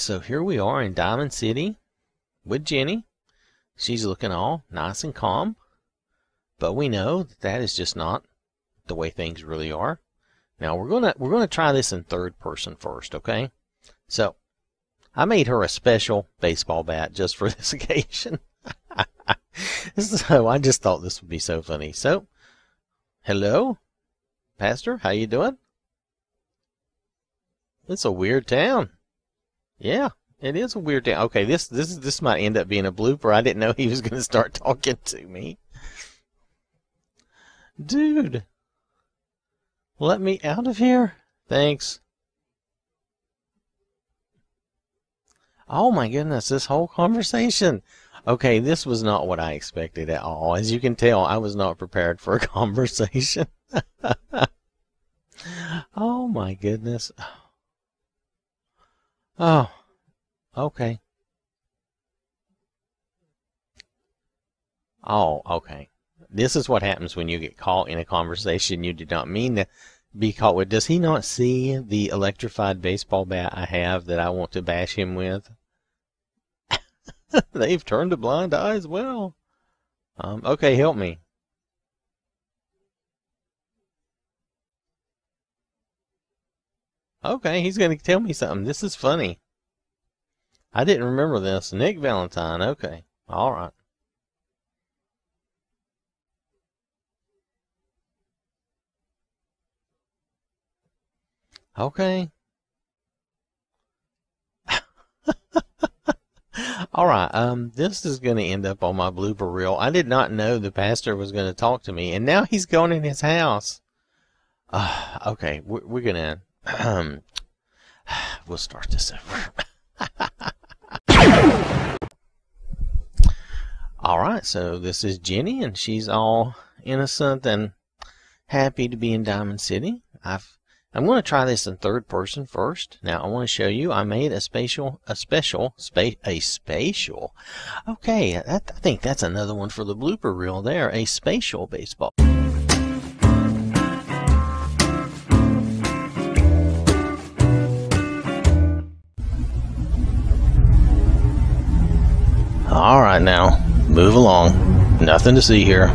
Alright, so here we are in Diamond City with Jenny. She's looking all nice and calm, but we know that that is just not the way things really are. Now we're gonna try this in third person first, okay? So I made her a special baseball bat just for this occasion. So I just thought this would be so funny. So, hello, Pastor, how you doing? It's a weird town. Yeah, it is a weird town. Okay, this might end up being a blooper. I didn't know he was going to start talking to me. Dude, let me out of here. Thanks. Oh my goodness, this whole conversation. Okay, this was not what I expected at all. As you can tell, I was not prepared for a conversation. Oh my goodness. Oh, okay. Oh, okay. This is what happens when you get caught in a conversation you did not mean to be caught with. Does he not see the electrified baseball bat I have that I want to bash him with? They've turned a blind eye as well. Okay, help me. Okay, he's going to tell me something. This is funny. I didn't remember this. Nick Valentine. Okay. All right. Okay. All right. This is going to end up on my blooper reel. I did not know the pastor was going to talk to me, and now he's gone in his house. Okay, we're going to... we'll start this over. Alright, so this is Jenny, and she's all innocent and happy to be in Diamond City. I'm going to try this in third person first. Now I want to show you I made a spatial. Okay, I think that's another one for the blooper reel there, a spatial baseball. Alright now, move along. Nothing to see here.